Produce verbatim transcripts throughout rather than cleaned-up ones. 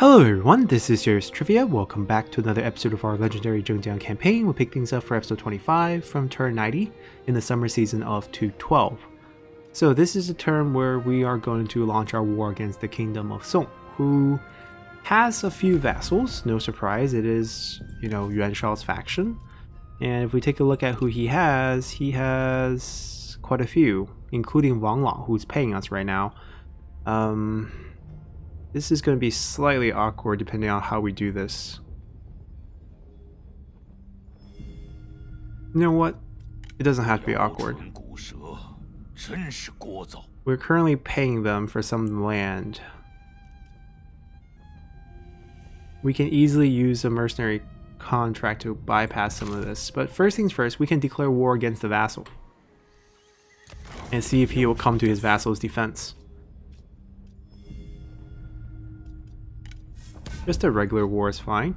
Hello everyone, this is Serious Trivia. Welcome back to another episode of our legendary Zhengjiang campaign. We'll pick things up for episode twenty-five from turn ninety in the summer season of two twelve. So this is a term where we are going to launch our war against the Kingdom of Song, who has a few vassals. No surprise, it is, you know, Yuan Shao's faction. And if we take a look at who he has, he has quite a few, including Wang Lang, who's paying us right now. Um... This is going to be slightly awkward depending on how we do this. You know what? It doesn't have to be awkward. We're currently paying them for some land. We can easily use a mercenary contract to bypass some of this. But first things first, we can declare war against the vassal. And see if he will come to his vassal's defense. Just a regular war is fine.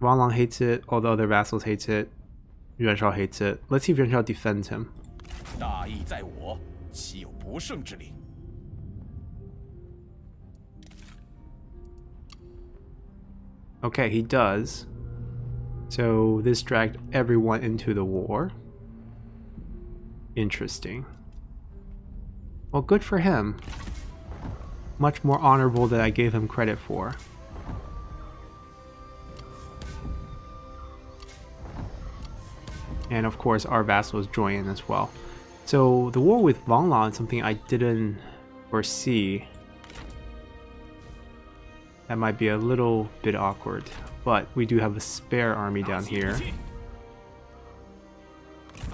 Wang Lang hates it, all the other vassals hates it, Yuan Shao hates it. Let's see if Yuan Shao defends him. Okay, he does. So this dragged everyone into the war. Interesting. Well, good for him. Much more honorable than I gave him credit for. And of course our vassals join in as well. So the war with Wang Lang is something I didn't foresee. That might be a little bit awkward, but we do have a spare army down here.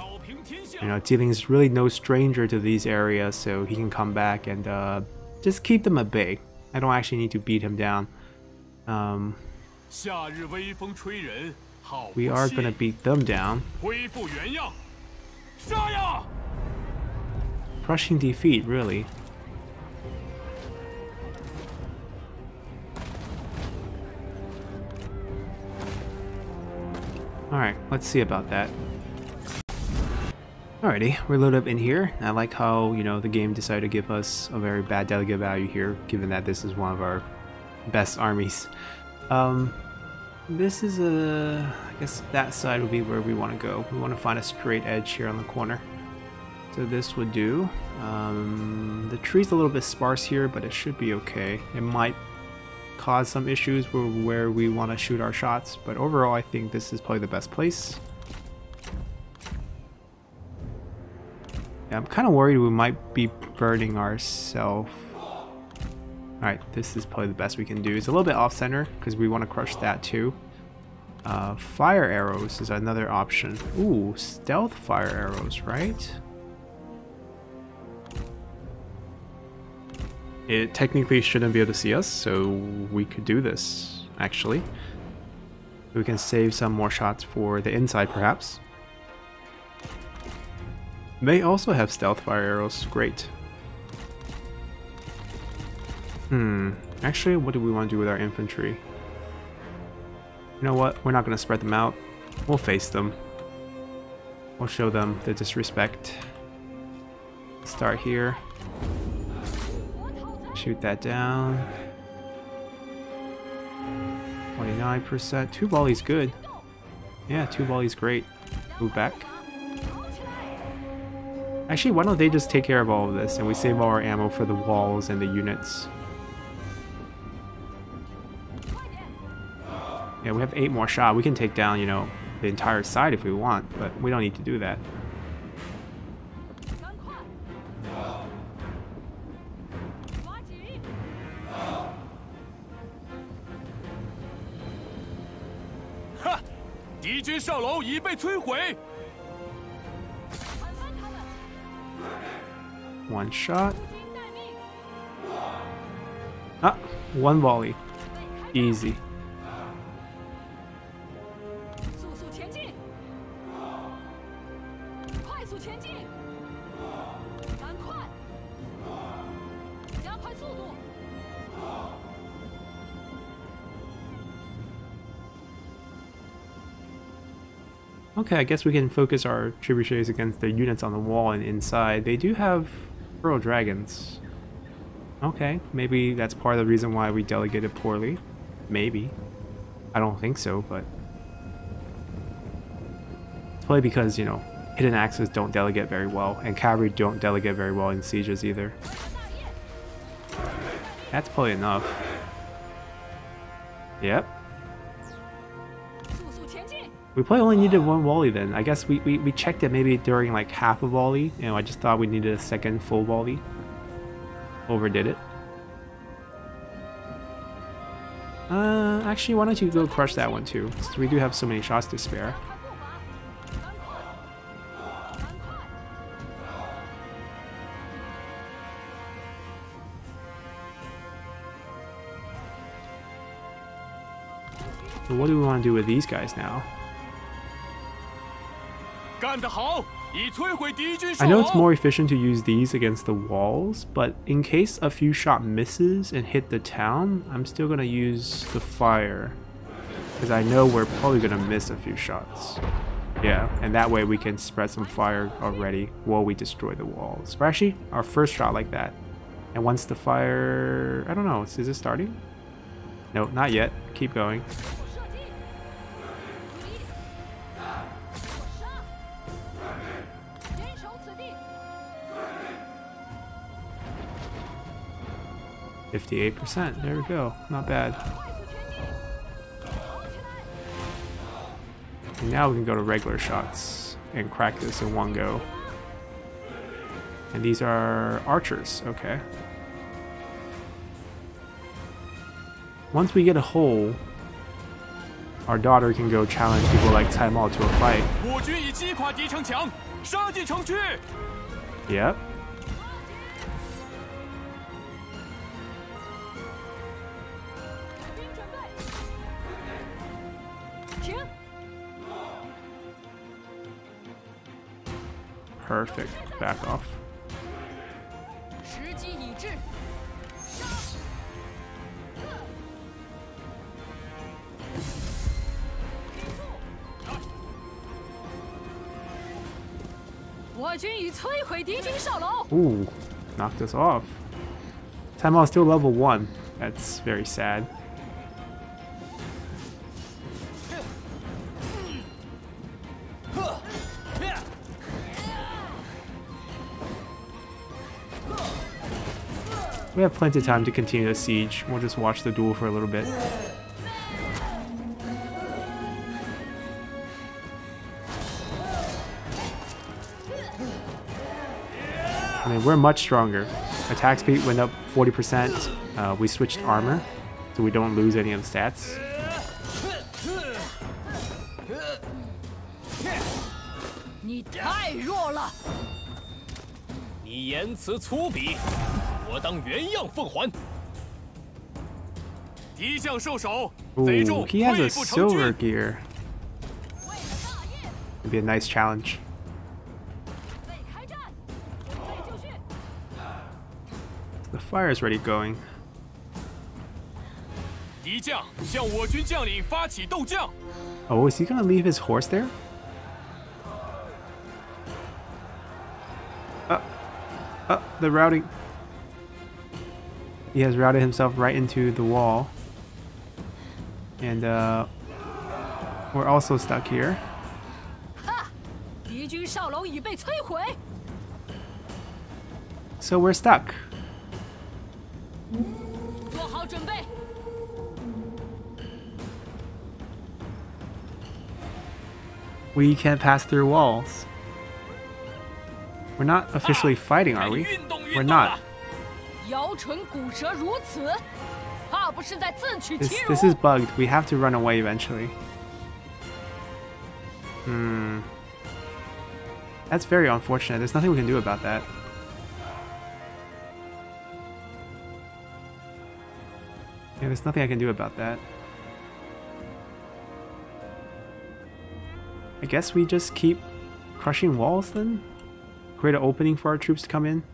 You know, Zilin is really no stranger to these areas, so he can come back and uh, just keep them at bay. I don't actually need to beat him down. Um, we are going to beat them down. Crushing defeat, really. Alright, let's see about that. Alrighty, we're loaded up in here. I like how, you know, the game decided to give us a very bad delegate value here, given that this is one of our best armies. Um, this is a... I guess that side would be where we want to go. We want to find a straight edge here on the corner. So this would do. Um, the tree's a little bit sparse here, but it should be okay. It might cause some issues where, where we want to shoot our shots, but overall I think this is probably the best place. Yeah, I'm kind of worried we might be burning ourselves. Alright, this is probably the best we can do. It's a little bit off-center because we want to crush that too. Uh, fire arrows is another option. Ooh, stealth fire arrows, right? It technically shouldn't be able to see us, so we could do this, actually. We can save some more shots for the inside, perhaps. They also have stealth fire arrows. Great. Hmm. Actually, what do we want to do with our infantry? You know what? We're not going to spread them out. We'll face them. We'll show them the disrespect. Start here. Shoot that down. twenty-nine percent. Two volleys good. Yeah, two volleys great. Move back. Actually, why don't they just take care of all of this and we save all our ammo for the walls and the units. Yeah, we have eight more shot. We can take down, you know, the entire side if we want, but we don't need to do that. One shot. Ah, one volley. Easy. Okay, I guess we can focus our tributaries against the units on the wall and inside. They do have... Dragons. Okay, maybe that's part of the reason why we delegated poorly. Maybe. I don't think so, but... it's probably because, you know, hidden axes don't delegate very well, and cavalry don't delegate very well in sieges either. That's probably enough. Yep. We probably only needed one volley then. I guess we, we, we checked it maybe during like half a volley, and you know, I just thought we needed a second full volley. Overdid it. Uh, actually, why don't you go crush that one too, since we do have so many shots to spare. So what do we want to do with these guys now? I know it's more efficient to use these against the walls, but in case a few shot misses and hit the town, I'm still going to use the fire, because I know we're probably going to miss a few shots. Yeah, and that way we can spread some fire already while we destroy the walls. Or actually, our first shot like that. And once the fire... I don't know, is it starting? No, not yet. Keep going. fifty-eight percent. There we go. Not bad. And now we can go to regular shots and crack this in one go. And these are archers. Okay. Once we get a hole, our daughter can go challenge people like Tai Mao to a fight. Yep. Perfect. Back off. Ooh, knocked us off. Tai Mao is still level one. That's very sad. We have plenty of time to continue the siege. We'll just watch the duel for a little bit. I mean, we're much stronger. Attack speed went up forty percent. Uh, we switched armor, so we don't lose any of the stats. Ooh, he has a silver gear. It'd be a nice challenge. The fire is already going. Oh, is he gonna leave his horse there? Uh, uh, the routing. He has routed himself right into the wall. And uh, we're also stuck here. So we're stuck. We can't pass through walls. We're not officially fighting, are we? We're not. This, this is bugged. We have to run away eventually. Hmm. That's very unfortunate. There's nothing we can do about that. Yeah, there's nothing I can do about that. I guess we just keep crushing walls then? Create an opening for our troops to come in?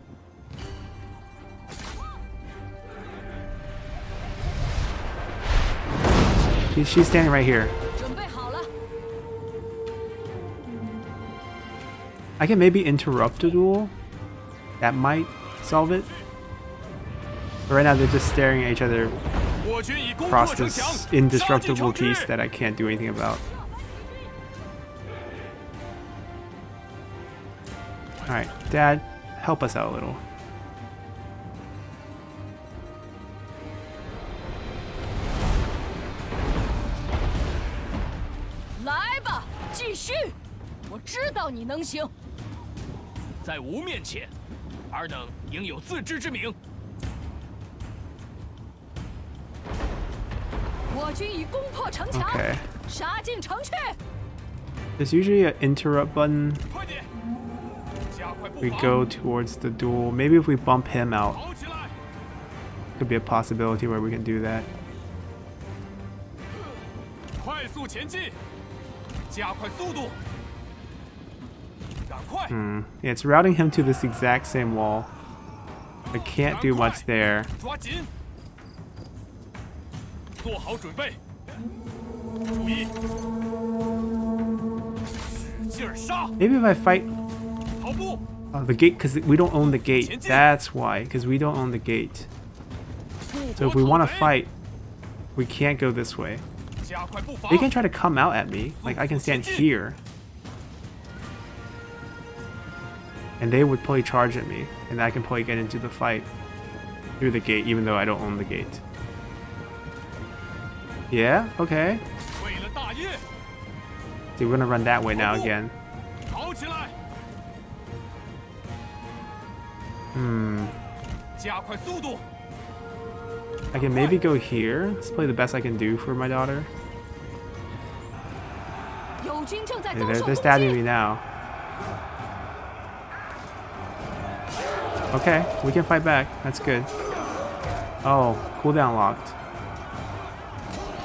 She's standing right here. I can maybe interrupt the duel. That might solve it. But right now they're just staring at each other across this indestructible piece that I can't do anything about. Alright, Dad, help us out a little. Okay. There's usually an interrupt button. We go towards the duel. Maybe if we bump him out, could be a possibility where we can do that. Hmm. Yeah, it's routing him to this exact same wall. I can't do much there. Maybe if I fight oh, the gate, because we don't own the gate. That's why, because we don't own the gate. So if we want to fight, we can't go this way. They can try to come out at me. Like, I can stand here. And they would probably charge at me. And I can probably get into the fight through the gate, even though I don't own the gate. Yeah, okay. Dude, we're gonna run that way now again. Hmm. I can maybe go here. Let's play the best I can do for my daughter. Hey, they're, they're stabbing me now. Okay, we can fight back. That's good. Oh, cooldown locked.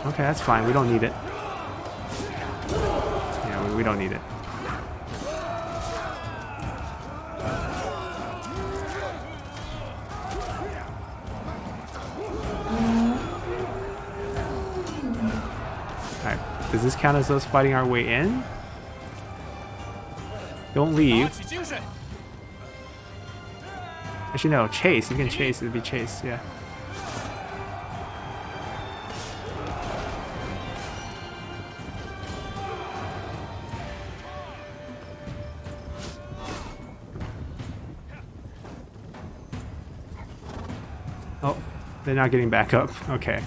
Okay, that's fine. We don't need it. Yeah, we, we don't need it. Does this count as us fighting our way in? Don't leave. Actually, no. Chase. You can chase. It'd be chase. Yeah. Oh, they're not getting back up. Okay.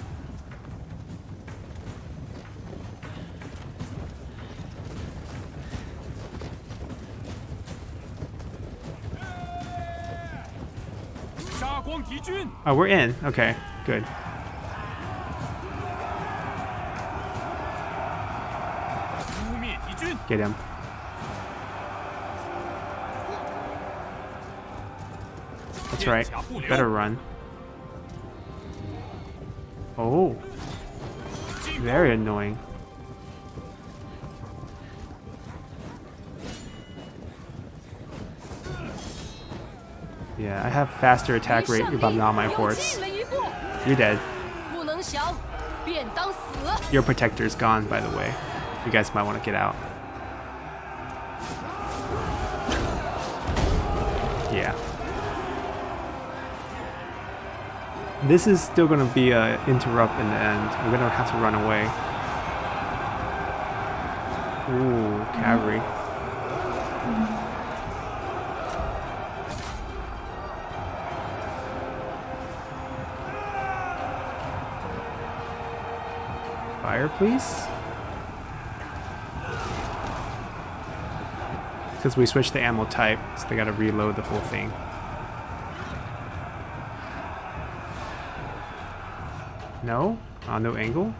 Oh, we're in. Okay, good. Get him. That's right. Better run. Oh. Very annoying. Yeah, I have faster attack rate if I'm not on my horse. You're dead. Your protector's gone, by the way. You guys might want to get out. Yeah. This is still going to be an interrupt in the end. We're going to have to run away. Ooh, cavalry. Please, because we switched the ammo type, so they gotta reload the whole thing. No, on no angle.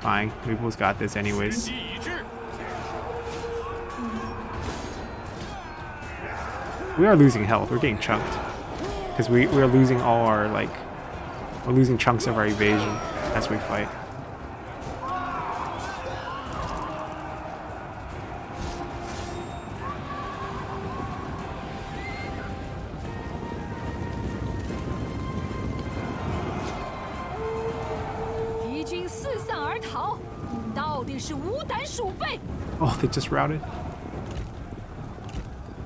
Fine, Lü Bu's got this anyways. We are losing health. We're getting chunked because we we are losing all our like we're losing chunks of our evasion as we fight. Oh, they just routed.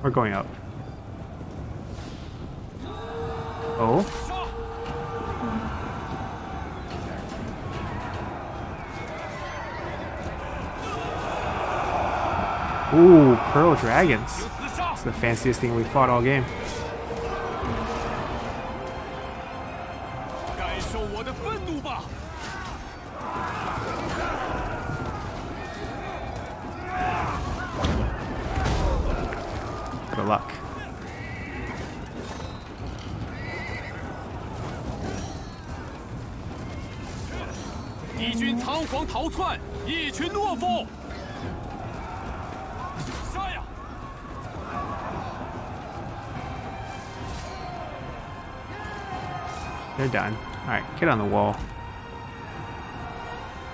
We're going up. Oh. Ooh, pearl dragons. It's the fanciest thing we fought all game. Good luck. They're done. Alright, get on the wall.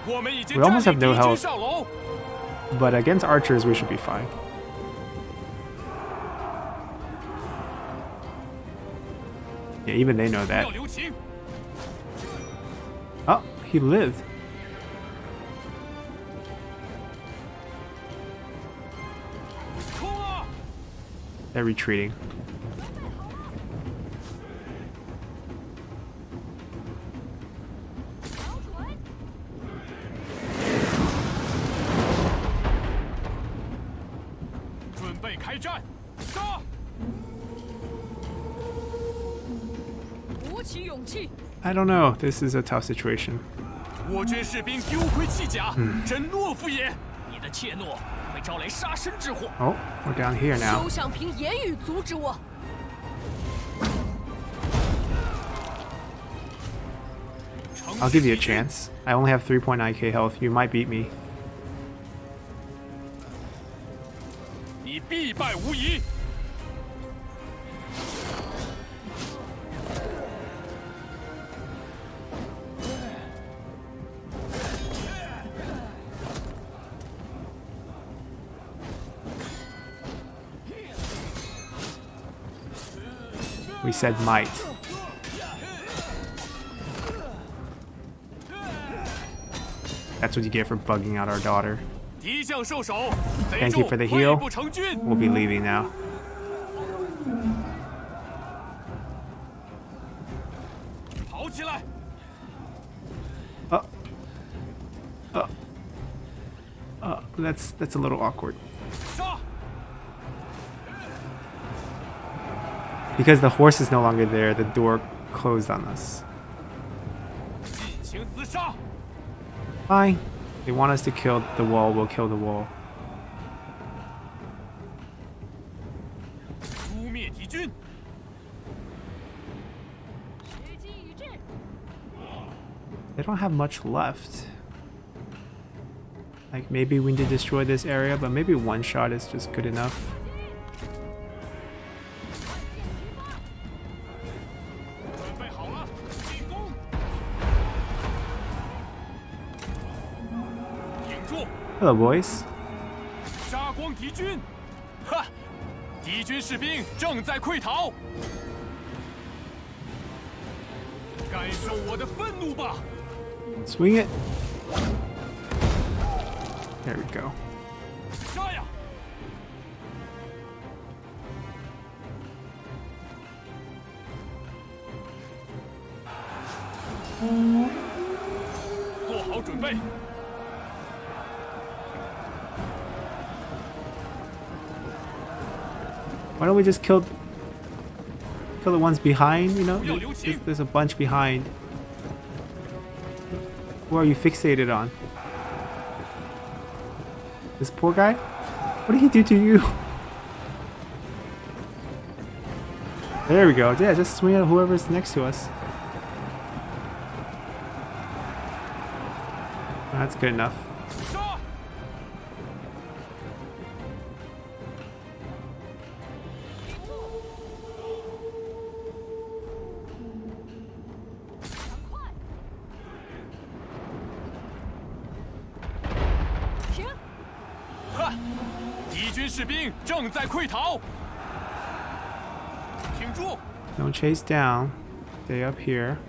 We almost have no health, but against archers we should be fine. Yeah, even they know that. Oh, he lived. They're retreating. I don't know. This is a tough situation. Mm. Oh, we're down here now. I'll give you a chance. I only have three point nine K health. You might beat me. We said might. That's what you get for bugging out our daughter. Thank you for the heal. We'll be leaving now. Oh. Oh. Oh, that's that's a little awkward. Because the horse is no longer there, the door closed on us. Fine. They want us to kill the wall, we'll kill the wall. They don't have much left. Like, maybe we need to destroy this area, but maybe one shot is just good enough. Hello, boys. Swing it. There we go. Why don't we just kill kill the ones behind, you know? There's, there's a bunch behind. What are you fixated on? This poor guy? What did he do to you? There we go. Yeah, just swing at whoever's next to us. That's good enough. Don't chase down. Stay up here.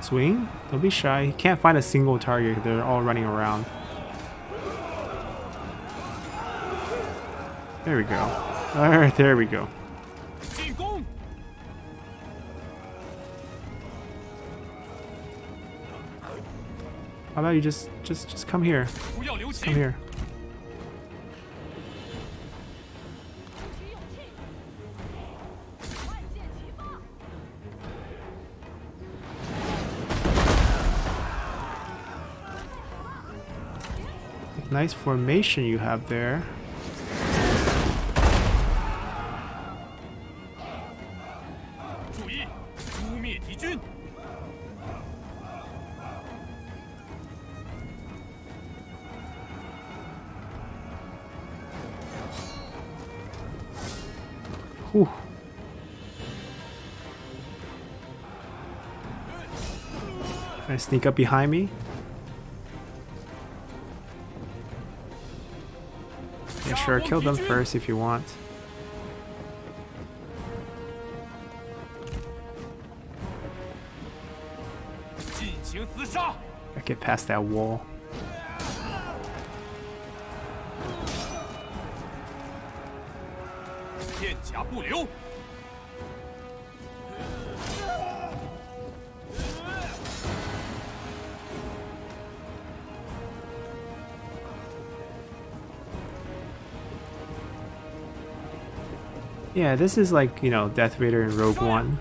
Swing? Don't be shy. He can't find a single target. They're all running around. There we go. Alright, there we go. How about you just, just, just come here. Come here. Nice formation you have there. Ooh. Can I sneak up behind me? Yeah, sure, kill them first if you want. I get past that wall. Yeah, this is like, you know, Death Vader in Rogue One,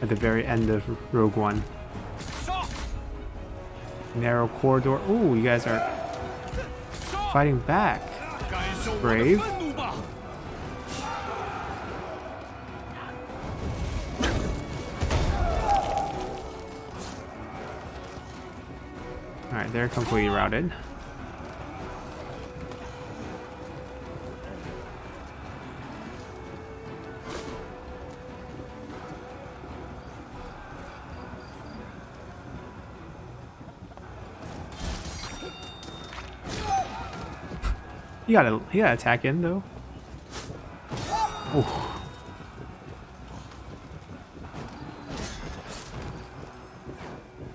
at the very end of Rogue One. Narrow corridor. Ooh, you guys are fighting back. Brave. Alright, they're completely routed. You gotta, you gotta attack in though. Ooh.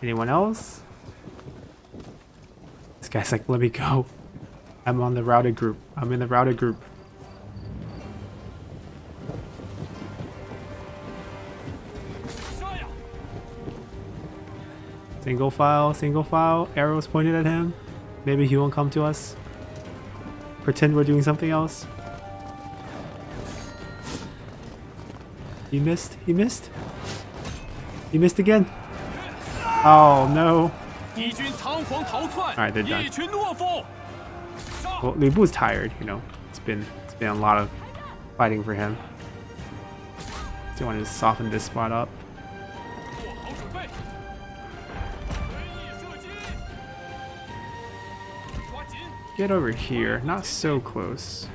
Anyone else? This guy's like, let me go. I'm on the routed group. I'm in the routed group. Single file, single file. Arrows pointed at him. Maybe he won't come to us. Pretend we're doing something else. He missed. He missed. He missed again. Oh no. Alright, they're done. Well, Lü Bu's tired, you know. It's been it's been a lot of fighting for him. Still want to soften this spot up. Get over here, not so close.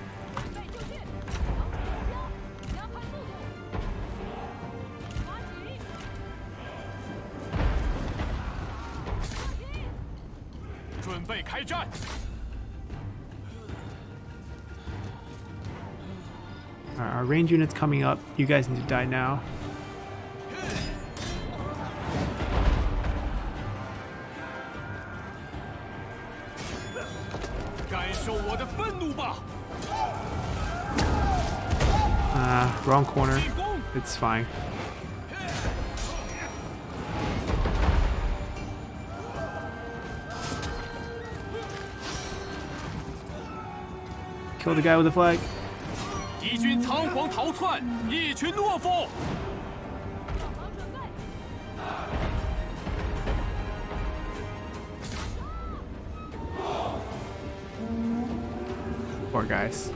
Alright, our range unit's coming up. You guys need to die now. Ah, uh, wrong corner. It's fine. Kill the guy with the flag. Poor guys.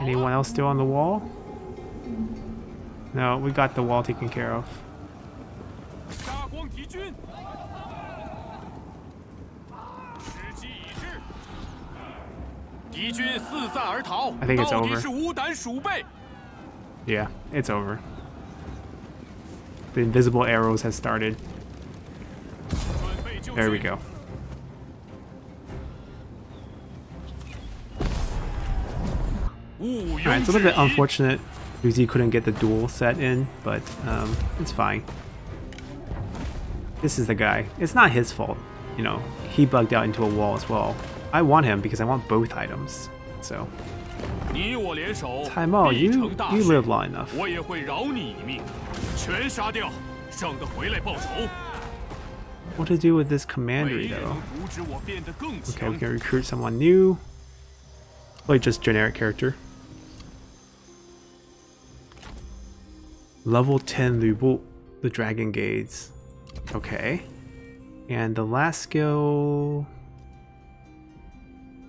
Anyone else still on the wall? No, we got the wall taken care of. I think it's over. Yeah, it's over. The invisible arrows has started. There we go. Alright, it's a little bit unfortunate because he couldn't get the dual set in, but um, it's fine. This is the guy. It's not his fault. You know, he bugged out into a wall as well. I want him because I want both items. So, Tai Mao, you, you live long enough. What to do with this commandery though? Okay, we can recruit someone new. Like just generic character. Level ten Lü Bu, the Dragon Gates. Okay. And the last skill...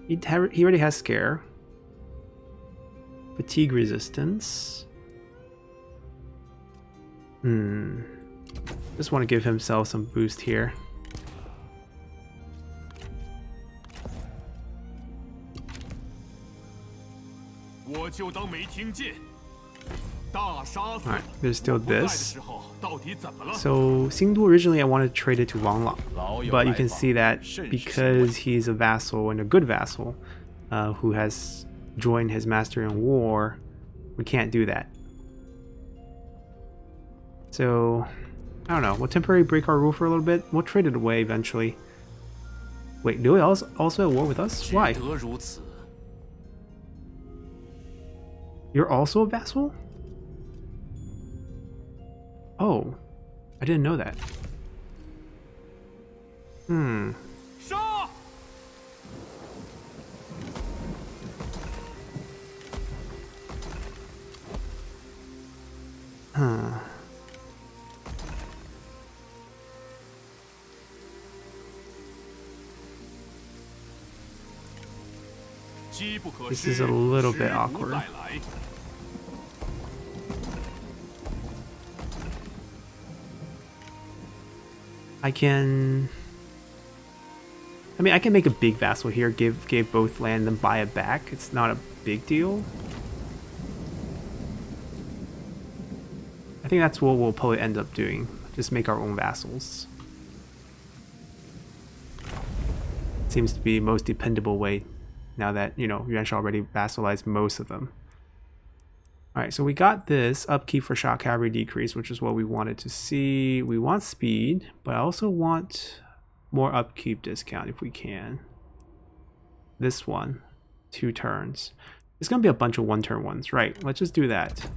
He, he already has Scare. Fatigue resistance. Hmm. Just want to give himself some boost here. Alright, there's still this. So, Xindu originally I wanted to trade it to Wang Lang, but you can see that because he's a vassal and a good vassal uh, who has joined his master in war, we can't do that. So, I don't know, we'll temporarily break our rule for a little bit, we'll trade it away eventually. Wait, Liu is also at war with us? Why? You're also a vassal? Oh, I didn't know that. Hmm. Huh. This is a little bit awkward. I can... I mean, I can make a big vassal here, give, give both land and buy it back. It's not a big deal. I think that's what we'll probably end up doing. Just make our own vassals. Seems to be the most dependable way. Now that, you know, Yuan Shao already vassalized most of them. Alright, so we got this upkeep for shot cavalry decrease, which is what we wanted to see. We want speed, but I also want more upkeep discount if we can. This one, two turns. It's going to be a bunch of one-turn ones, right? Let's just do that.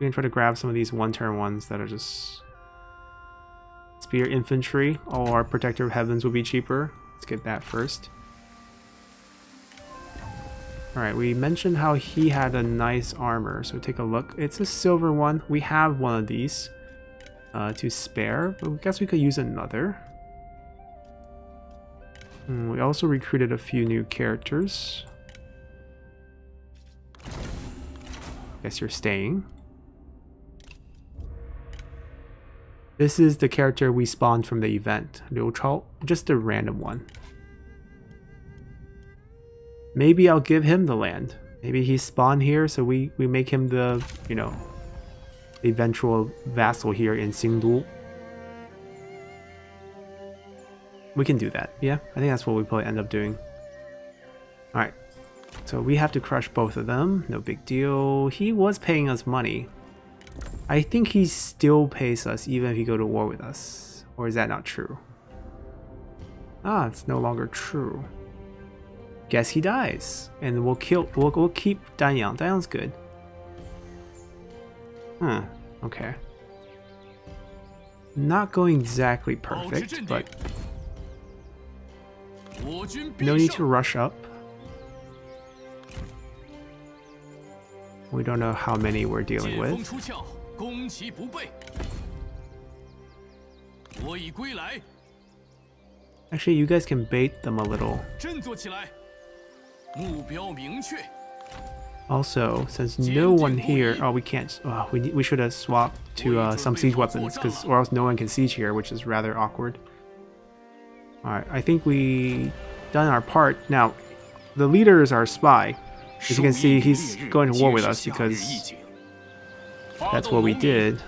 We can try to grab some of these one-turn ones that are just... Spear infantry, all our protector of heavens will be cheaper. Let's get that first. Alright, we mentioned how he had a nice armor, so take a look. It's a silver one. We have one of these uh, to spare, but I guess we could use another. And we also recruited a few new characters. Guess you're staying. This is the character we spawned from the event, Liu Chao, just a random one. Maybe I'll give him the land. Maybe he spawned here, so we, we make him the, you know, eventual vassal here in Xingdu. We can do that, yeah? I think that's what we probably end up doing. Alright, so we have to crush both of them, no big deal. He was paying us money. I think he still pays us even if he go to war with us. Or is that not true? Ah, it's no longer true. Guess he dies. And we'll kill we'll, we'll keep Danyang. Danyang's good. Huh, okay. Not going exactly perfect, but no need to rush up. We don't know how many we're dealing with. Actually, you guys can bait them a little. Also, since no one here, oh, we can't. Oh, we we should have swapped to uh, some siege weapons, because or else no one can siege here, which is rather awkward. All right, I think we done our part. Now, the leader is our spy. As you can see, he's going to war with us because that's what we did.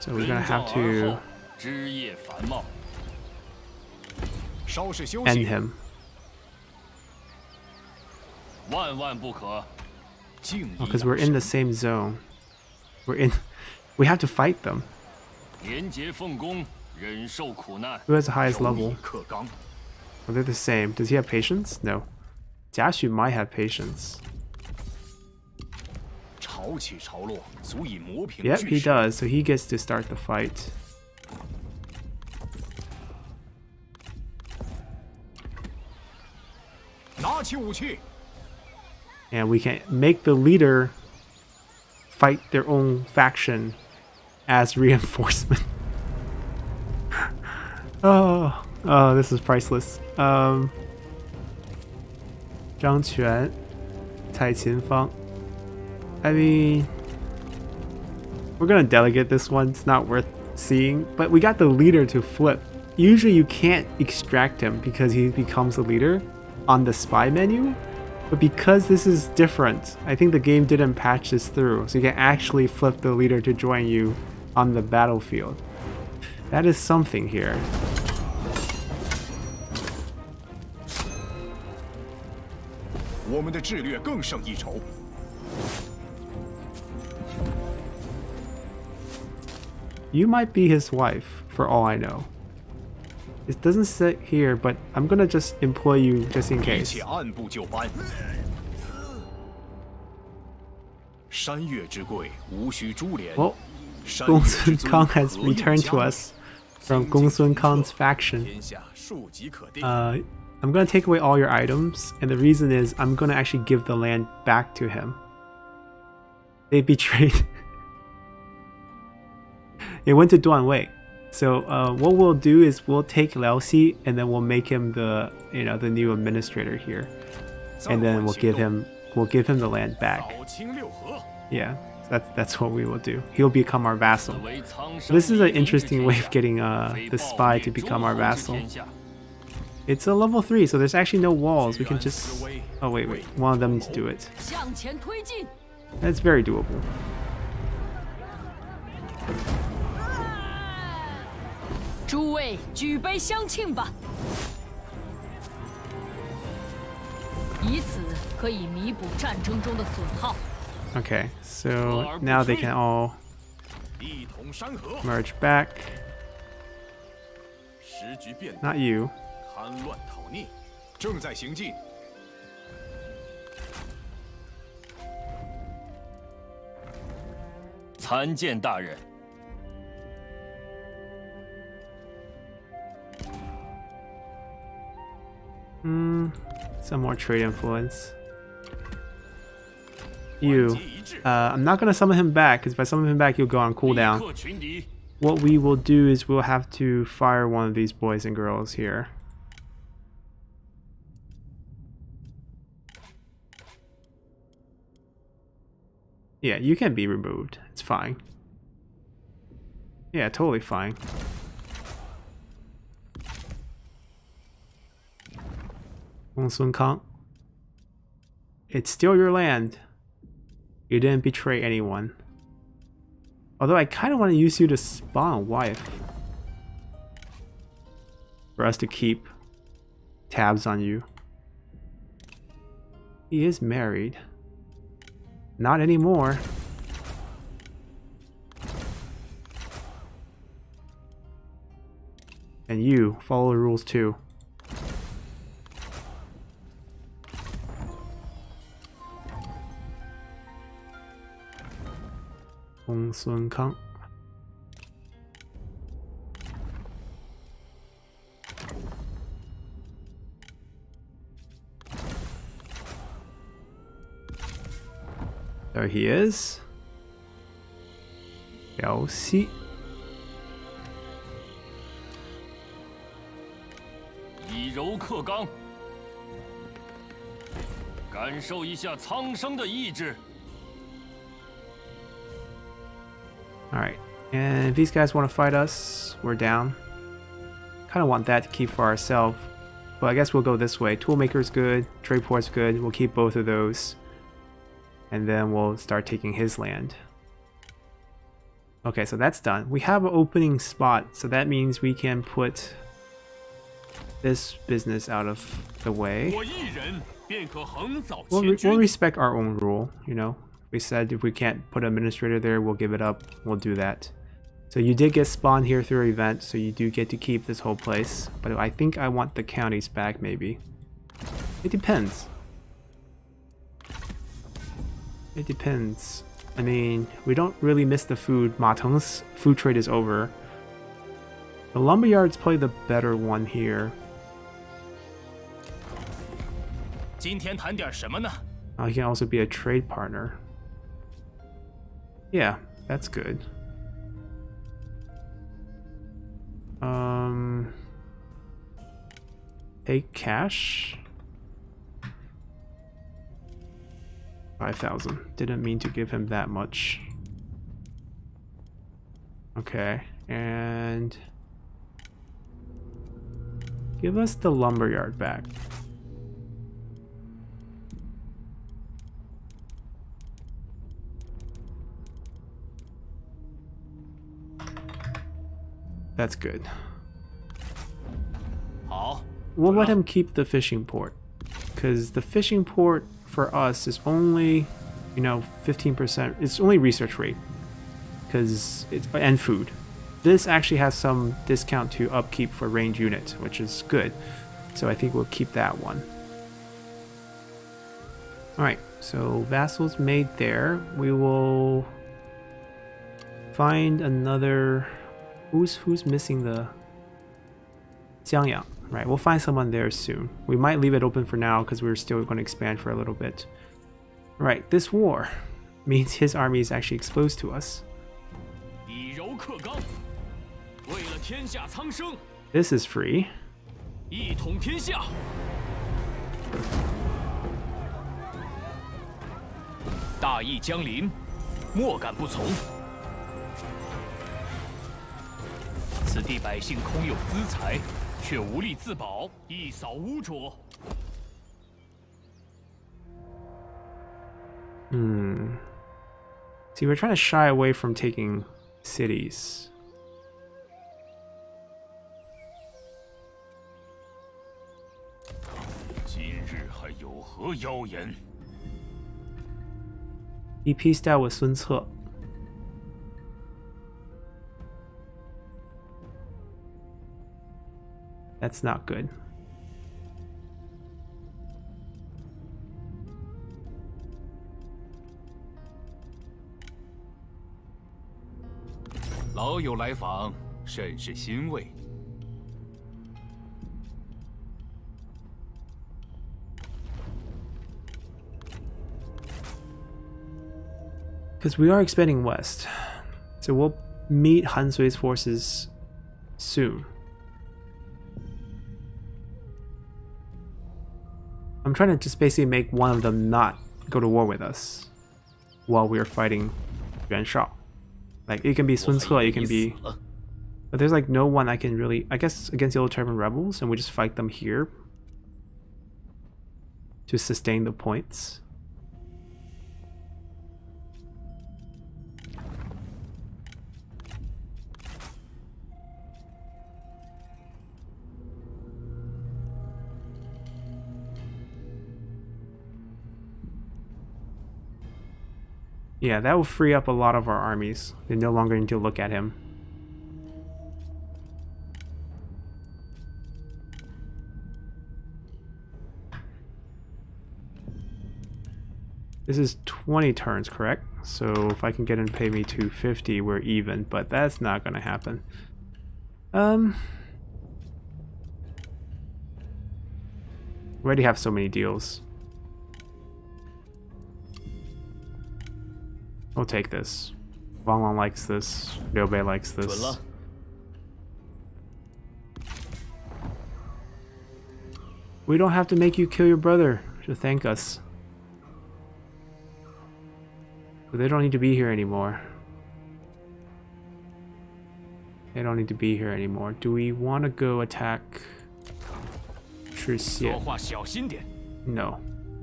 So we're gonna have to end him. Because oh, we're in the same zone. We're in. We have to fight them. Who has the highest level? Well, they're the same. Does he have patience? No. Jia Xu might have patience. Yep, he does. So he gets to start the fight. And we can make the leader fight their own faction as reinforcement. oh, oh, this is priceless. Um, Zhang Quan, Tai Qin Fang. I mean, we're gonna delegate this one. It's not worth seeing. But we got the leader to flip. Usually, you can't extract him because he becomes the leader on the spy menu, but because this is different, I think the game didn't patch this through, so you can actually flip the leader to join you on the battlefield. That is something here. You might be his wife, for all I know. It doesn't sit here, but I'm gonna just employ you just in case. Well, Gongsun Kang has returned to us from Gongsun Kang's faction. Uh, I'm gonna take away all your items, and the reason is I'm gonna actually give the land back to him. They betrayed. It went to Duan Wei. So uh, what we'll do is we'll take Liu Xi and then we'll make him the you know the new administrator here, and then we'll give him we'll give him the land back. Yeah, that's that's what we will do. He'll become our vassal. So this is an interesting way of getting uh, the spy to become our vassal. It's a level three, so there's actually no walls. We can just oh wait wait one of them to do it. That's very doable. Okay, so now they can all merge back. Not you. Hmm, some more trade influence. You. Uh, I'm not going to summon him back, because if I summon him back, you'll go on cooldown. What we will do is we'll have to fire one of these boys and girls here. Yeah, you can be removed. It's fine. Yeah, totally fine. Gongsun Kang, it's still your land. You didn't betray anyone. Although I kind of want to use you to spawn a wife. For us to keep tabs on you. He is married. Not anymore. And you, follow the rules too. Gongsun Kang. There he is. Liu Xi. Yi柔克刚，感受一下苍生的意志。 Alright, and if these guys want to fight us, we're down. Kind of want that to keep for ourselves, but I guess we'll go this way. Toolmaker's good, trade port's good, we'll keep both of those. And then we'll start taking his land. Okay, so that's done. We have an opening spot, so that means we can put this business out of the way. We'll, re we'll respect our own rule, you know. We said if we can't put an administrator there, we'll give it up. We'll do that. So you did get spawned here through an event, so you do get to keep this whole place. But I think I want the counties back, maybe. It depends. It depends. I mean, we don't really miss the food. Ma Teng's food trade is over. The lumberyard's probably the better one here. Oh, he can also be a trade partner. Yeah, that's good. Um, take cash. five thousand. Didn't mean to give him that much. Okay, and give us the lumberyard back. That's good. We'll let him keep the fishing port, because the fishing port for us is only, you know, fifteen percent. It's only research rate, because it's and food. This actually has some discount to upkeep for range unit, which is good. So I think we'll keep that one. All right. So vassals made there. We will find another. Who's who's missing the Zhangyang? Right, we'll find someone there soon. We might leave it open for now because we're still going to expand for a little bit. Right, this war means his army is actually exposed to us. This is free. Hmm. See, we're trying to shy away from taking cities. He pieced out with Sun Ce. That's not good. Because we are expanding west, so we'll meet Han Sui's forces soon. I'm trying to just basically make one of them not go to war with us while we are fighting Yuan Shao. Like, it can be Sun Ce, it can be... But there's like no one I can really... I guess against the Yellow Turban rebels, and we just fight them here to sustain the points. Yeah, that will free up a lot of our armies. They no longer need to look at him. This is twenty turns, correct? So if I can get him to pay me two fifty, we're even, but that's not going to happen. Um, we already have so many deals. We'll take this. Wang Long likes this. Liu Bei likes this. We don't have to make you kill your brother to thank us. But they don't need to be here anymore. They don't need to be here anymore. Do we want to go attack Chixien? No,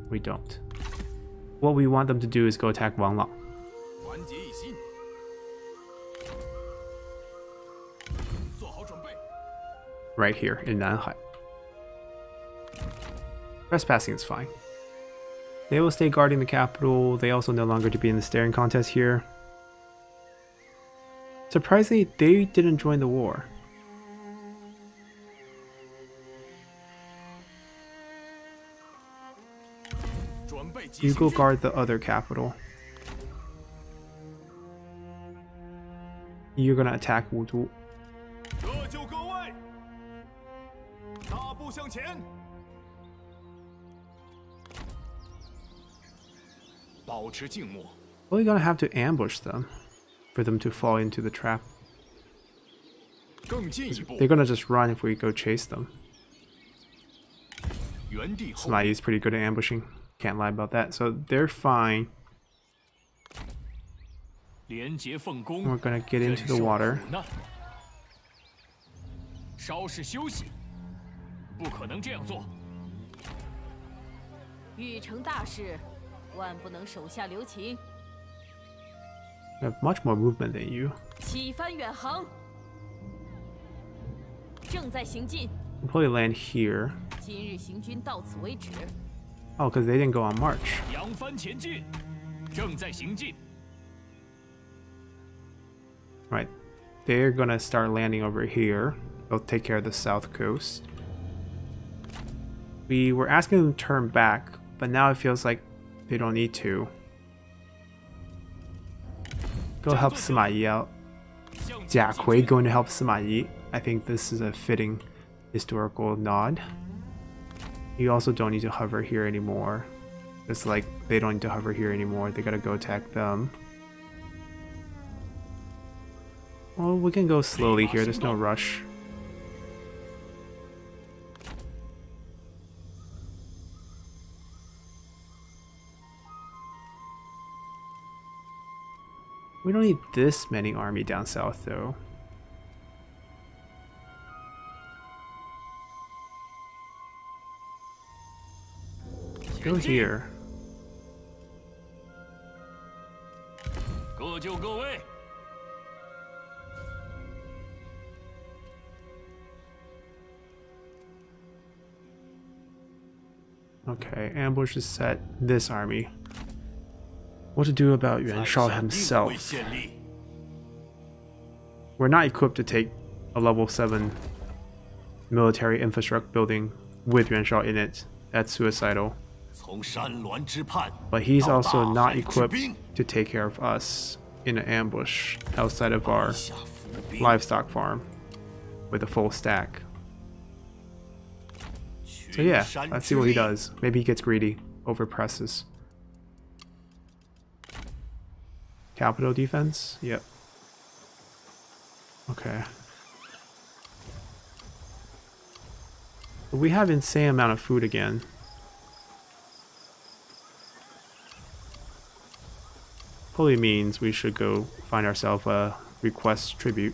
we don't. What we want them to do is go attack Wang Lang. Right here in Nanhai. Trespassing is fine. They will stay guarding the capital. They also no longer to be in the staring contest here. Surprisingly, they didn't join the war. You go guard the other capital. You're gonna attack Wutu. We're gonna have to ambush them for them to fall into the trap. They're gonna just run if we go chase them. Sima Yi is pretty good at ambushing. Can't lie about that. So they're fine. We're gonna get into the water. We have much more movement than you. We'll probably land here. Oh, because they didn't go on march. Right. They're gonna start landing over here. They'll take care of the south coast. We were asking them to turn back, but now it feels like they don't need to. Go help Sima Yi out. Jia Kui going to help Sima Yi. I think this is a fitting historical nod. You also don't need to hover here anymore. It's like they don't need to hover here anymore. They gotta go attack them. Well, we can go slowly here. There's no rush. We don't need this many army down south, though. Go here. Okay, ambush is set. This army. What to do about Yuan Shao himself? We're not equipped to take a level seven military infrastructure building with Yuan Shao in it. That's suicidal. But he's also not equipped to take care of us in an ambush outside of our livestock farm with a full stack. So yeah, let's see what he does. Maybe he gets greedy, overpresses. Capital defense? Yep. Okay. We have insane amount of food again. Probably means we should go find ourselves a request tribute.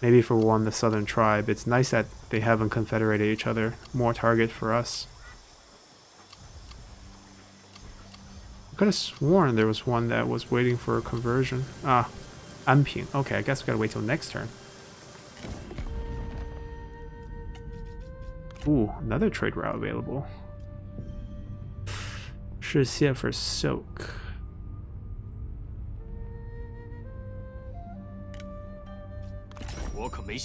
Maybe for one, the southern tribe. It's nice that they haven't confederated each other. More target for us. I could have sworn there was one that was waiting for a conversion. Ah, Anping. Okay, I guess we gotta wait till next turn. Ooh, another trade route available. Chixien for silk. I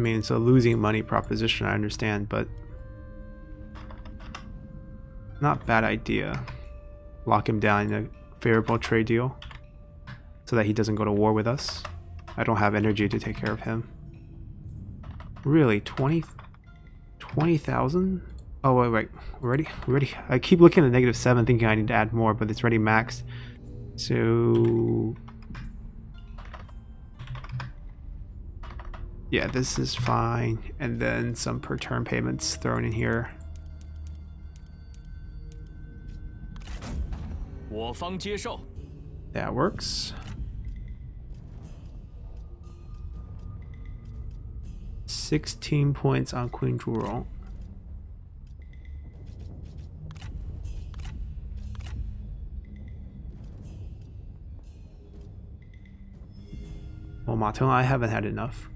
mean, it's a losing money proposition, I understand, but not bad idea. Lock him down in a favorable trade deal so that he doesn't go to war with us. I don't have energy to take care of him. Really, twenty thousand? Oh, wait, wait, already, already. I keep looking at negative seven thinking I need to add more, but it's already maxed. So... yeah, this is fine. And then some per turn payments thrown in here. That works. sixteen points on Queen Zhurong. Well, Maton, I haven't had enough.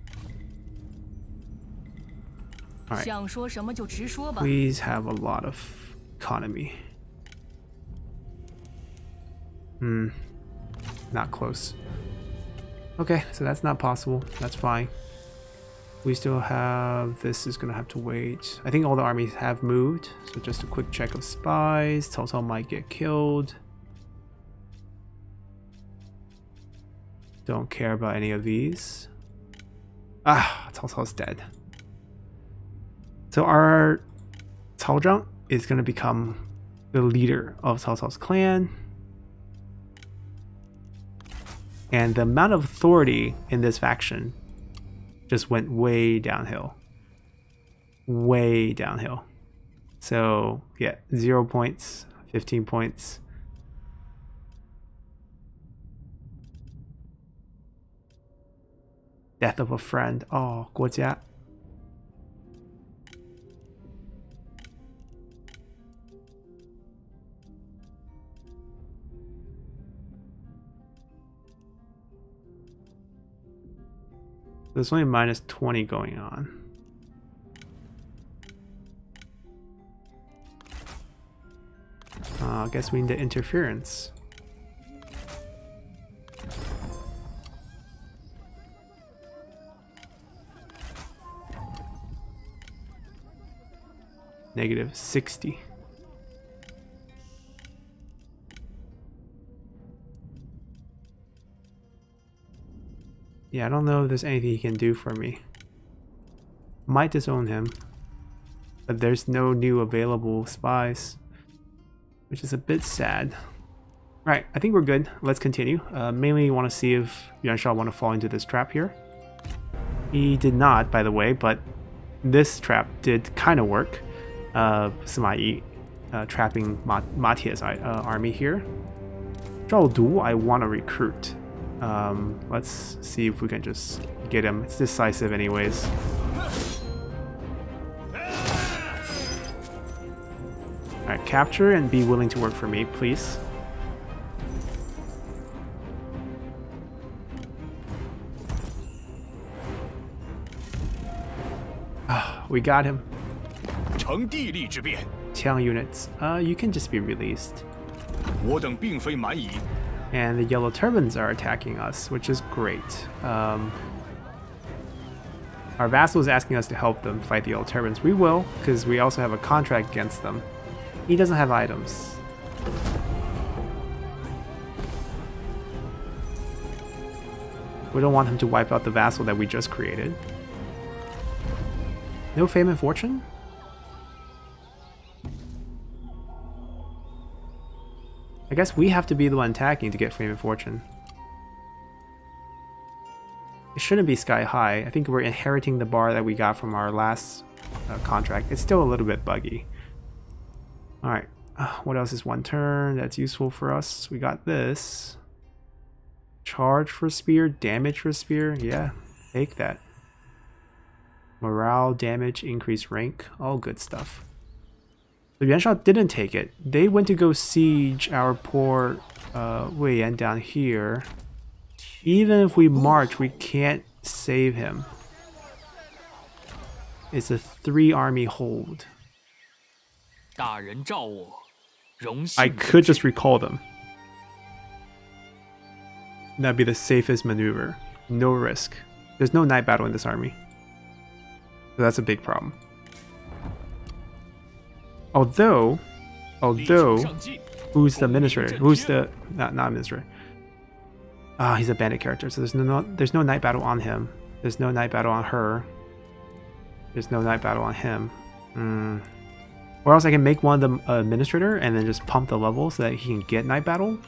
All right. Please have a lot of economy. Hmm. Not close. Okay, so that's not possible. That's fine. We still have... This is going to have to wait. I think all the armies have moved. So just a quick check of spies. Cao Cao might get killed. Don't care about any of these. Ah, Cao Cao's dead. So our Cao Zhang is going to become the leader of Cao Cao's clan. And the amount of authority in this faction just went way downhill. Way downhill. So, yeah, zero points, fifteen points. Death of a friend. Oh, Guo Jia. There's only minus twenty going on. Uh, I guess we need the interference. Negative sixty. Yeah, I don't know if there's anything he can do for me. Might disown him. But there's no new available spies. Which is a bit sad. Right, I think we're good. Let's continue. Uh, mainly you want to see if Yuan Shao want to fall into this trap here. He did not, by the way, but this trap did kind of work. Uh, Sima Yi uh, trapping Matia's uh, army here. Zhao Du, I want to recruit. Um, let's see if we can just get him. It's decisive anyways. Alright, capture and be willing to work for me, please. Ah, we got him. Qiang units. Uh, you can just be released. And the Yellow Turbans are attacking us, which is great. Um, our vassal is asking us to help them fight the Yellow Turbans. We will, because we also have a contract against them. He doesn't have items. We don't want him to wipe out the vassal that we just created. No fame and fortune? I guess we have to be the one attacking to get fame and fortune. It shouldn't be sky high. I think we're inheriting the bar that we got from our last uh, contract. It's still a little bit buggy. Alright, uh, what else is one turn that's useful for us? We got this. Charge for spear, damage for spear. Yeah, take that. Morale, damage, increased rank. All good stuff. So Yuan Shao didn't take it. They went to go siege our poor uh, Wei Yan down here. Even if we march, we can't save him. It's a three army hold. I could just recall them. That'd be the safest maneuver. No risk. There's no night battle in this army. So that's a big problem. Although, although, who's the administrator? Who's the not not administrator? Ah, oh, he's a bandit character. So there's no, no there's no night battle on him. There's no night battle on her. There's no night battle on him. Mm. Or else I can make one of them uh, administrator and then just pump the level so that he can get night battle.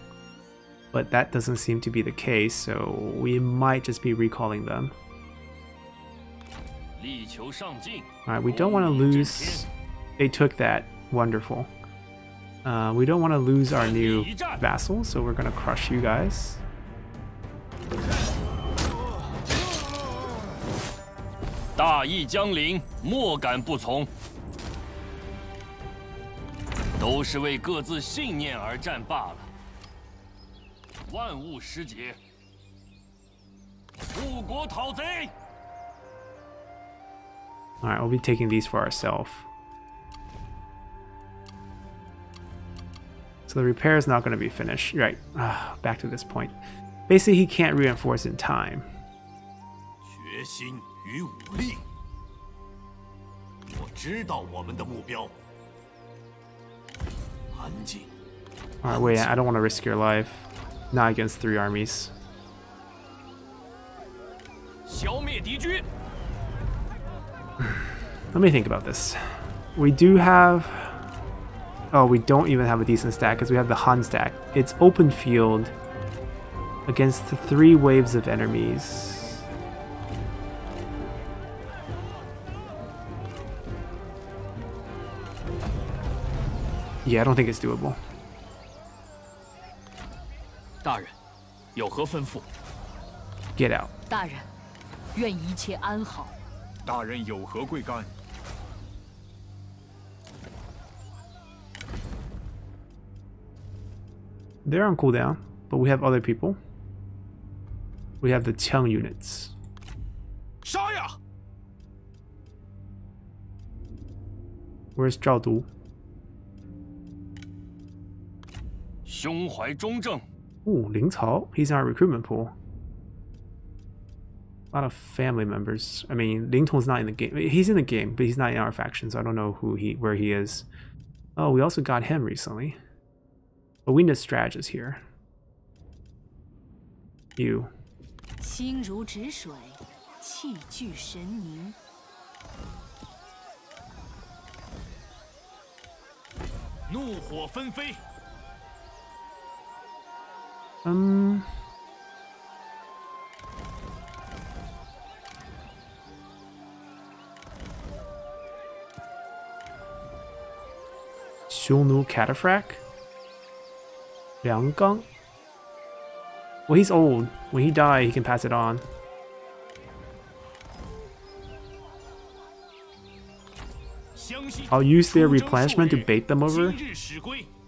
But that doesn't seem to be the case. So we might just be recalling them. All right, we don't want to lose. They took that. Wonderful. Uh, we don't want to lose our new vassal, so we're going to crush you guys. Alright, we'll be taking these for ourselves. So the repair is not going to be finished. Right, uh, back to this point. Basically, he can't reinforce in time. Alright, wait, I don't want to risk your life. Not against three armies. Let me think about this. We do have... Oh, we don't even have a decent stack because we have the Han stack. It's open field against the three waves of enemies. Yeah, I don't think it's doable. Get out. They're on cooldown, but we have other people. We have the Cheng units. Where's Zhao Du? Ooh, Ling Cao. He's in our recruitment pool. A lot of family members. I mean, Ling Tong's not in the game. He's in the game, but he's not in our faction, so I don't know who he, where he is. Oh, we also got him recently. But we need a strategist here. You. Um. Xiongnu Cataphract? Liang Gang? Well, he's old. When he dies, he can pass it on. I'll use their replenishment to bait them over.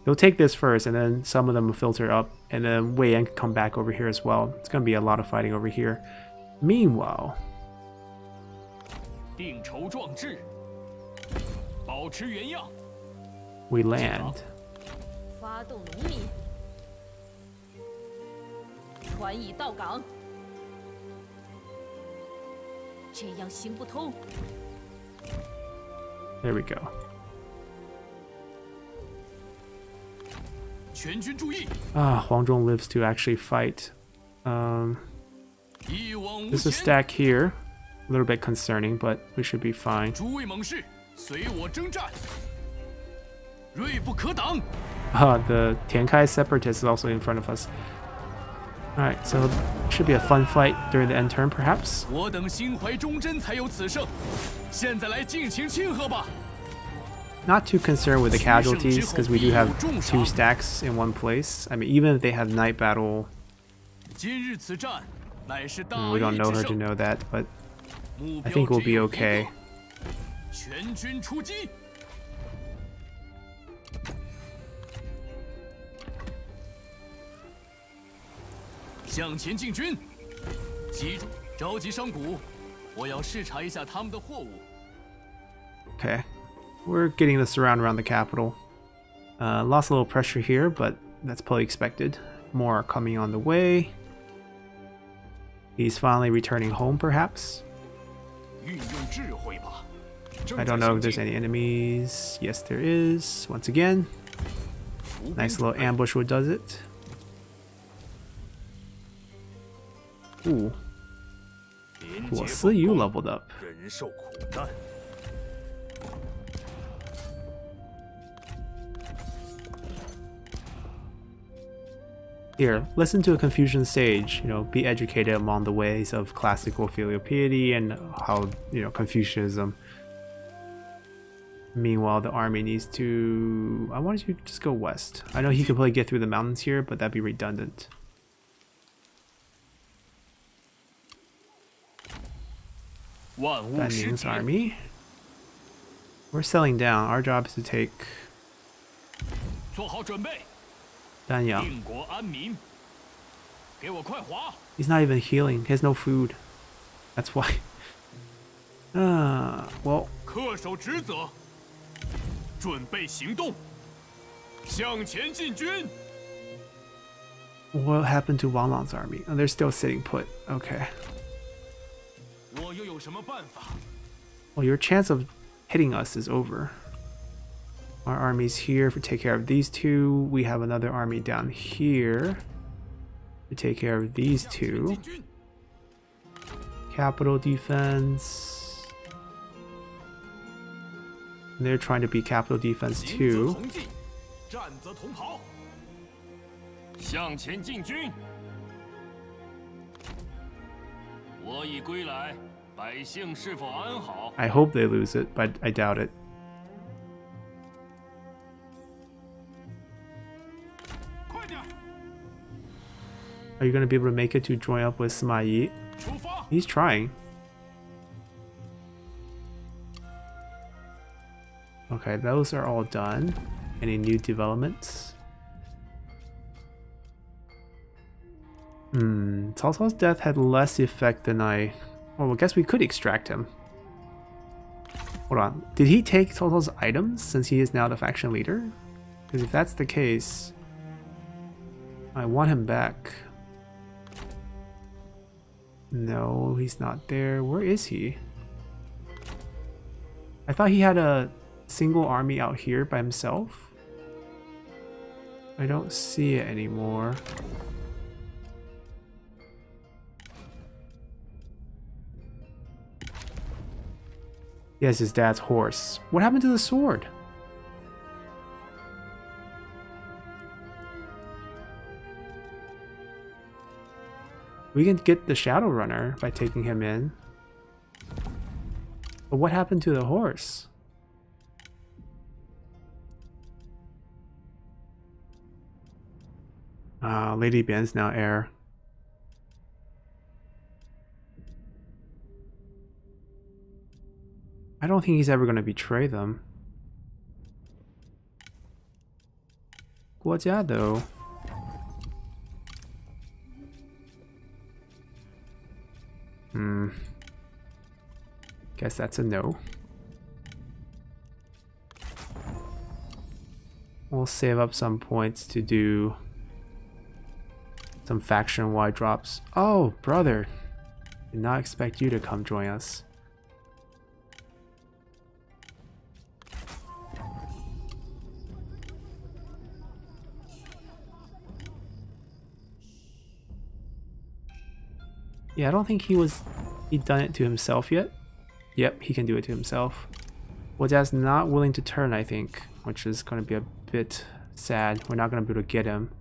They'll take this first, and then some of them will filter up, and then Wei Yan can come back over here as well. It's going to be a lot of fighting over here. Meanwhile... we land. There we go. Ah, Huang Zhong lives to actually fight. Um, this is a stack here. A little bit concerning, but we should be fine. Ah, the Tian Kai separatist is also in front of us. Alright, so it should be a fun fight during the end turn, perhaps. Not too concerned with the casualties, because we do have two stacks in one place. I mean, even if they have night battle... we don't know her to know that, but I think we'll be okay. Okay. We're getting the surround around the capital. Uh, lost a little pressure here, but that's probably expected. More are coming on the way. He's finally returning home, perhaps. I don't know if there's any enemies. Yes, there is. Once again. Nice little ambush what does it. Ooh. Well, see, you leveled up. Here, listen to a Confucian sage, you know, be educated among the ways of classical filial piety and how, you know, Confucianism. Meanwhile, the army needs to... I wanted you to just go west. I know he could probably get through the mountains here, but that'd be redundant. Danyang's army. We're selling down. Our job is to take... Danyang. He's not even healing. He has no food. That's why. Ah, uh, well. What happened to Wang Lang's army? Oh, they're still sitting put. Okay. Well, your chance of hitting us is over. Our army's here. If we take care of these two, we have another army down here. We take care of these two. Capital defense. And they're trying to be capital defense too. I hope they lose it, but I doubt it. Are you going to be able to make it to join up with Sima Yi? He's trying. Okay, those are all done. Any new developments? Hmm, Cao Cao's death had less effect than I... Well, I guess we could extract him. Hold on. Did he take Cao Cao's items since he is now the faction leader? Because if that's the case, I want him back. No, he's not there. Where is he? I thought he had a single army out here by himself. I don't see it anymore. Yes, his dad's horse. What happened to the sword? We can get the Shadowrunner by taking him in. But what happened to the horse? Ah, uh, Lady Bian's now heir. I don't think he's ever going to betray them. Guo Jia, though. Hmm. Guess that's a no. We'll save up some points to do some faction-wide drops. Oh, brother. Did not expect you to come join us. Yeah, I don't think he was he'd done it to himself yet. Yep, he can do it to himself. Well, Dad's not willing to turn, I think, which is going to be a bit sad. We're not going to be able to get him.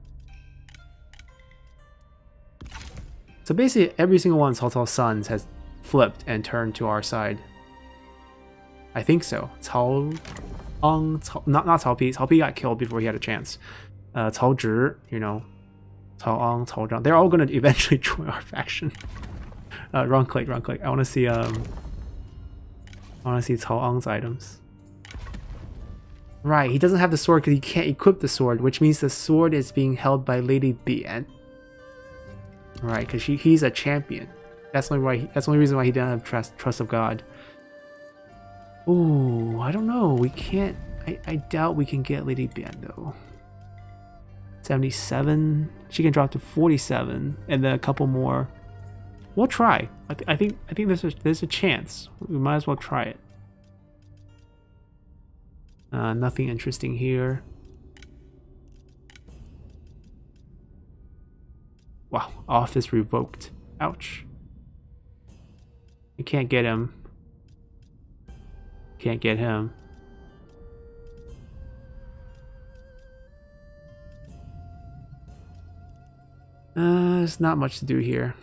So basically, every single one of Cao Cao's sons has flipped and turned to our side. I think so. Cao Ang, Cao, not not Cao Pi. Cao Pi got killed before he had a chance. Uh, Cao Zhi, you know. Cao Ang, Cao Zhang. They're all going to eventually join our faction. Uh, wrong click, wrong click. I want to see um, I want to see Cao Ang's items. Right, he doesn't have the sword because he can't equip the sword, which means the sword is being held by Lady Bian. Right, because he's a champion. That's only why. He, that's the only reason why he didn't have trust trust of God. Ooh, I don't know. We can't. I I doubt we can get Lady Bian though. seventy-seven. She can drop to forty-seven, and then a couple more. We'll try. I, th I think. I think there's a, there's a chance. We might as well try it. Uh, nothing interesting here. Wow. Office revoked. Ouch. You can't get him. Can't get him. Uh, there's not much to do here.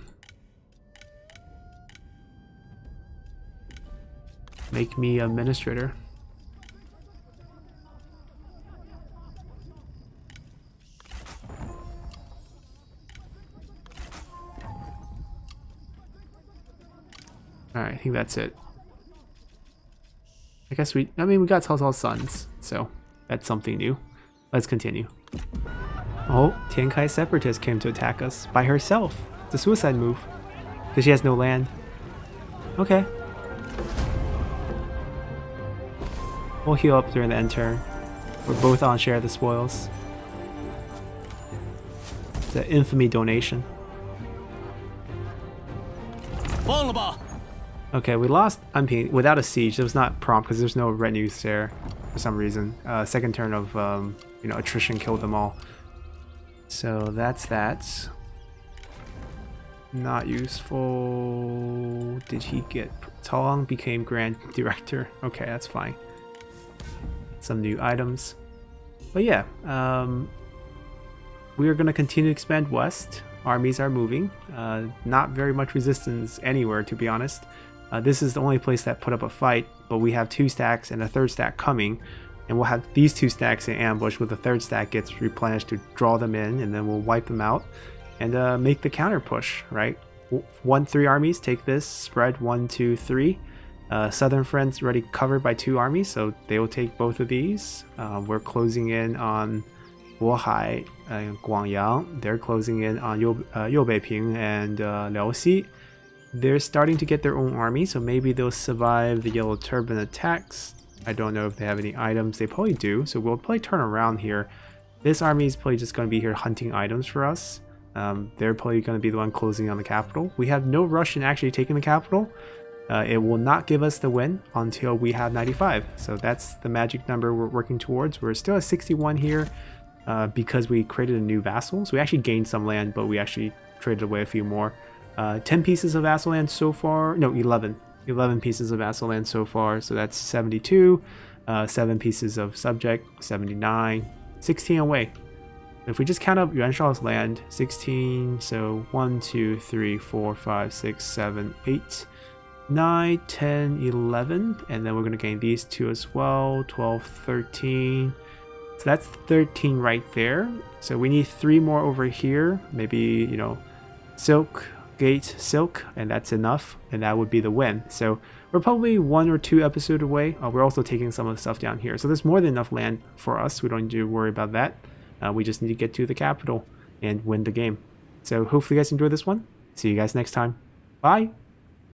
Make me administrator. Alright, I think that's it. I guess we... I mean, we got Cao Cao's sons, so that's something new. Let's continue. Oh, Tian Kai separatist came to attack us by herself. It's a suicide move, because she has no land. Okay. We'll heal up during the end turn. We're both on share of the spoils. It's an infamy donation. Okay, we lost Unping without a siege. It was not prompt because there's no retinues there for some reason. Uh, second turn of um, you know, attrition killed them all. So that's that. Not useful. Did he get... Cao Ang became Grand Director. Okay, that's fine. Some new items. But yeah, um, we are going to continue to expand west. Armies are moving. Uh, not very much resistance anywhere, to be honest. Uh, this is the only place that put up a fight, but we have two stacks and a third stack coming. And we'll have these two stacks in ambush with the third stack gets replenished to draw them in, and then we'll wipe them out and uh, make the counter push, right? One, three armies, take this, spread one, two, three. Uh, Southern Friends already covered by two armies, so they will take both of these. Uh, we're closing in on Bohai and Guangyang. They're closing in on Yo, uh, Youbei-ping and uh, Liaoxi. They're starting to get their own army, so maybe they'll survive the Yellow Turban attacks. I don't know if they have any items. They probably do, so we'll probably turn around here. This army is probably just going to be here hunting items for us. Um, they're probably going to be the one closing on the capital. We have no rush in actually taking the capital. Uh, it will not give us the win until we have ninety-five. So that's the magic number we're working towards. We're still at sixty-one here uh, because we created a new vassal. So we actually gained some land, but we actually traded away a few more. Uh, ten pieces of vassal land so far. No, eleven. eleven pieces of vassal land so far. So that's seventy-two. Uh, seven pieces of subject. seventy-nine. sixteen away. If we just count up Yuan Shao's land, sixteen, so one, two, three, four, five, six, seven, eight, nine, ten, eleven, and then we're going to gain these two as well, twelve, thirteen. So that's thirteen right there. So we need three more over here, maybe, you know, silk, gate, silk, and that's enough, and that would be the win. So we're probably one or two episodes away. Uh, we're also taking some of the stuff down here. So there's more than enough land for us. We don't need to worry about that. Uh, we just need to get to the capital and win the game. So hopefully you guys enjoyed this one. See you guys next time. Bye!